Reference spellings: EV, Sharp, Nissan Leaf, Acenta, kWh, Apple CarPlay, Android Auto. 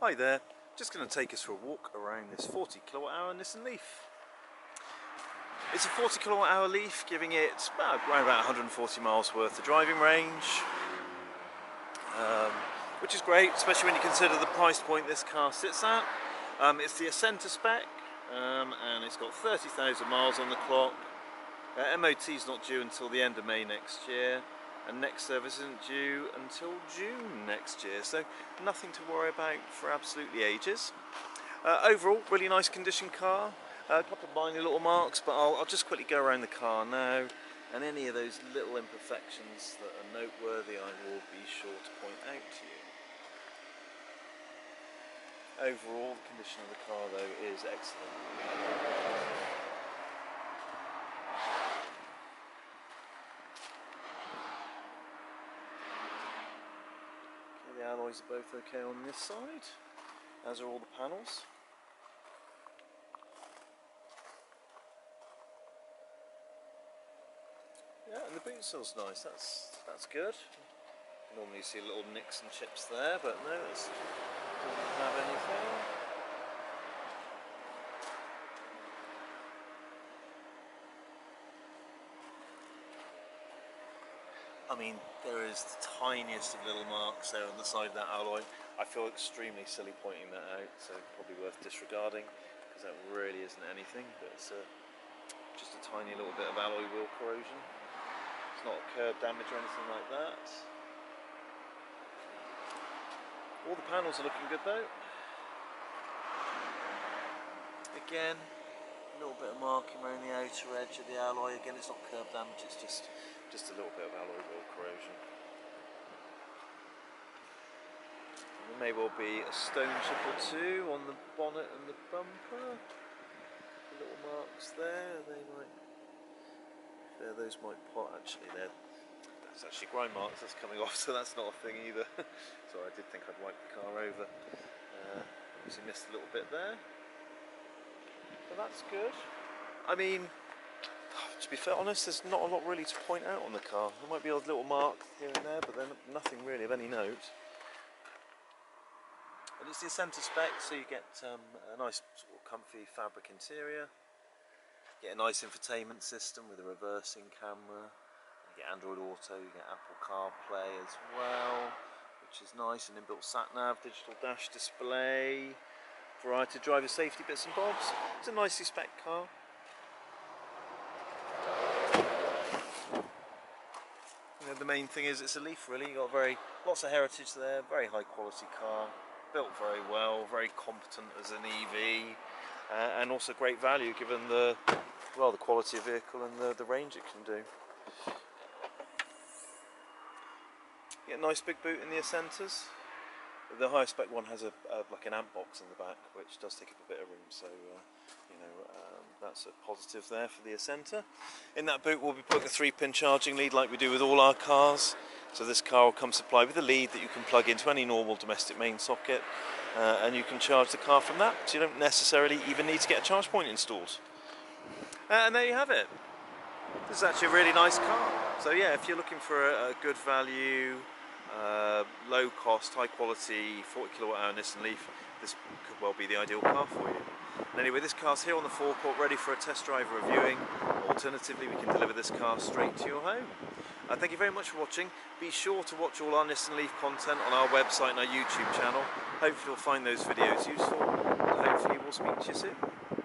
Hi there, just going to take us for a walk around this 40kWh Nissan Leaf. It's a 40kWh Leaf, giving it around about 140 miles worth of driving range, which is great, especially when you consider the price point this car sits at. It's the Acenta spec, and it's got 30,000 miles on the clock. MOT's not due until the end of May next year, and next service isn't due until June next year, so nothing to worry about for absolutely ages. Overall, really nice condition car, a couple of minor little marks, but I'll just quickly go around the car now, and any of those little imperfections that are noteworthy I will be sure to point out to you. Overall, the condition of the car though is excellent. The alloys are both okay on this side, as are all the panels. Yeah, and the boot seal's nice, that's good. Normally you see little nicks and chips there, but no, it doesn't have anything. I mean, there is the tiniest of little marks there on the side of that alloy. I feel extremely silly pointing that out, so probably worth disregarding, because that really isn't anything, but it's just a tiny little bit of alloy wheel corrosion. It's not curb damage or anything like that. All the panels are looking good though. Again, a little bit of marking around the outer edge of the alloy. Again, it's not curb damage, it's just a little bit of alloy wheel corrosion. And there may well be a stone chip or two on the bonnet and the bumper. The little marks there, those might pot actually. That's actually grind marks, that's coming off, so that's not a thing either. Sorry, I did think I'd wipe the car over. Obviously missed a little bit there. But that's good. I mean, to be fair, honest, there's not a lot really to point out on the car. There might be a little mark here and there, but then nothing really of any note. And it's the Acenta spec, so you get a nice sort of comfy fabric interior. You get a nice infotainment system with a reversing camera. You get Android Auto, you get Apple CarPlay as well, which is nice, and inbuilt sat-nav, digital dash display, variety of driver safety bits and bobs. It's a nicely spec car. The main thing is it's a Leaf, really. You've got lots of heritage there, very high quality car, built very well, very competent as an EV, and also great value given the quality of vehicle and the range it can do. You get a nice big boot in the Acentas. The higher spec one has like an amp box in the back, which does take up a bit of room, so that's a positive there for the Acenta. In that boot we'll be putting a 3-pin charging lead like we do with all our cars, so this car will come supplied with a lead that you can plug into any normal domestic main socket, and you can charge the car from that, so you don't necessarily even need to get a charge point installed. And there you have it. This is actually a really nice car, so yeah, if you're looking for a good value, low cost, high quality 40kWh Nissan Leaf, this could well be the ideal car for you. And anyway, this car's here on the forecourt ready for a test drive or a viewing. Alternatively, we can deliver this car straight to your home. Thank you very much for watching. Be sure to watch all our Nissan Leaf content on our website and our YouTube channel. Hopefully you'll find those videos useful, and hopefully we'll speak to you soon.